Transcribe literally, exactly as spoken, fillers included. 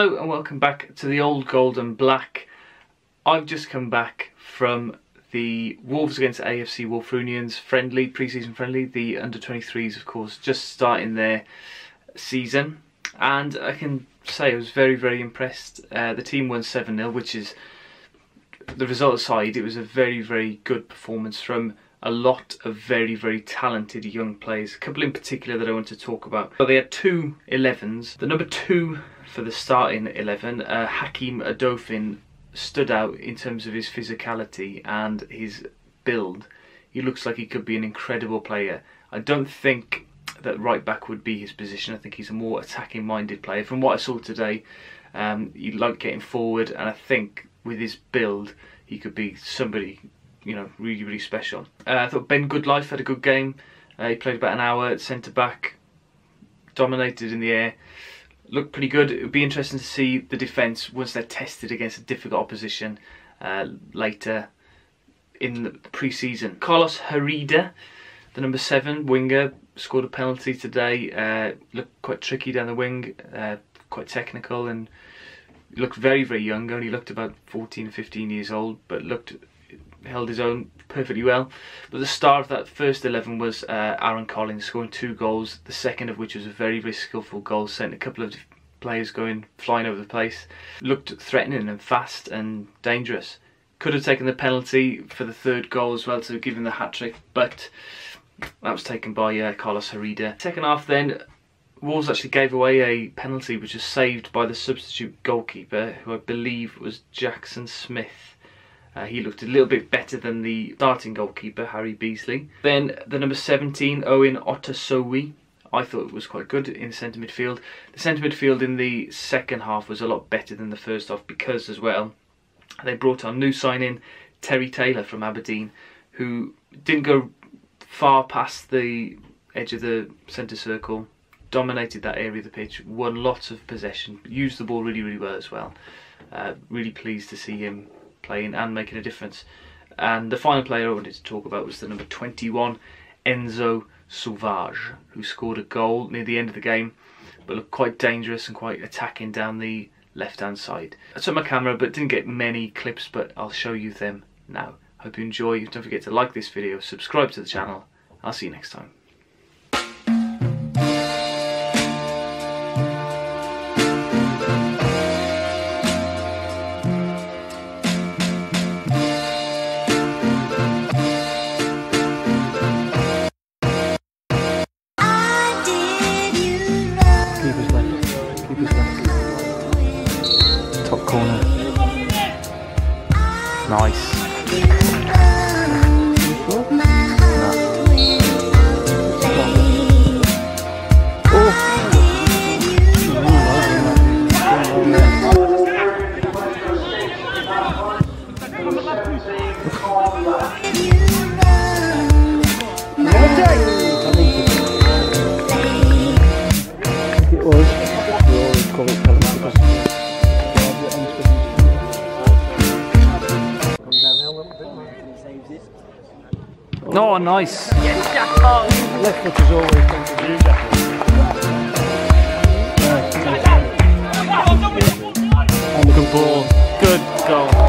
Hello and welcome back to the Old Gold and Black. I've just come back from the Wolves against A F C Wulfrunians friendly, pre-season friendly, the under twenty-threes of course, just starting their season, and I can say I was very very impressed. Uh, the team won seven nil, which is, the result aside, it was a very very good performance from a lot of very very talented young players, a couple in particular that I want to talk about. But they had two elevens. The number two for the starting eleven, uh, Hakim Adoufin, stood out in terms of his physicality and his build. He looks like he could be an incredible player. I don't think that right back would be his position. I think he's a more attacking minded player. From what I saw today, um, he liked getting forward, and I think with his build he could be somebody, you know, really really special. Uh, I thought Ben Goodlife had a good game. Uh, he played about an hour at centre back, dominated in the air, looked pretty good. It would be interesting to see the defence once they're tested against a difficult opposition uh, later in the pre-season. Carlos Harida, the number seven winger, scored a penalty today. Uh, looked quite tricky down the wing, uh, quite technical, and looked very very young. Only looked about fourteen, fifteen years old, but looked held his own perfectly well. But the star of that first eleven was uh, Aaron Collins, scoring two goals, the second of which was a very very skillful goal, sent a couple of players going flying over the place. Looked threatening and fast and dangerous. Could have taken the penalty for the third goal as well to give him the hat-trick, but that was taken by uh, Carlos Harida. Second half then, Wolves actually gave away a penalty which was saved by the substitute goalkeeper, who I believe was Jackson Smith. Uh, he looked a little bit better than the starting goalkeeper, Harry Beasley. Then the number seventeen, Owen Otasowi, I thought it was quite good in centre midfield. The centre midfield in the second half was a lot better than the first half, because as well they brought on new sign-in Terry Taylor from Aberdeen, who didn't go far past the edge of the centre circle, dominated that area of the pitch, won lots of possession, used the ball really really well as well. Uh, really pleased to see him playing and making a difference. And the final player I wanted to talk about was the number twenty-one, Enzo Sauvage, who scored a goal near the end of the game, but looked quite dangerous and quite attacking down the left-hand side. I took my camera but didn't get many clips, but I'll show you them now. Hope you enjoy. Don't forget to like this video, subscribe to the channel. I'll see you next time. Top corner. Nice. No, oh, nice. Yes, Jack on. Left foot is always going to do that. Nice. Good ball. Good goal.